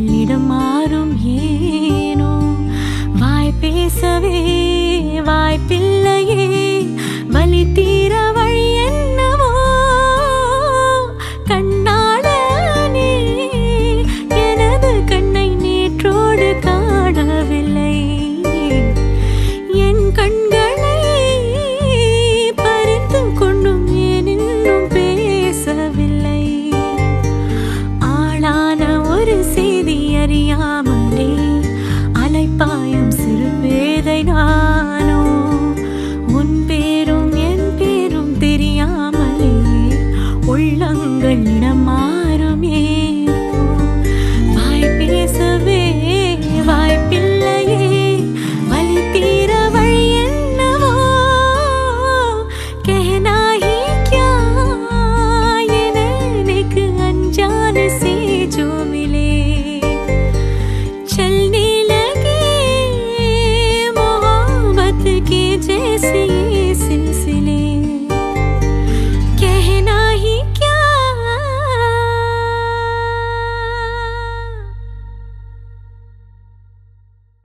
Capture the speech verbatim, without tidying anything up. கண்ணிடமாறுமேனோ வாய் பேசவே வாய் பிள்ளையே வலி தீர வழி என்னவோ கண்ணாளனே எனது கண்ணை நேற்றோடு காணவில்லை என் கண்களை பறித்து கொண்டும் ஏன் இன்னும் பேசவில்லை ஆளான ஒரு செய்தி அறியாமலே அலைப்பாயும் சிறு வேதை நானோ உள்ளங்கள் இடமா।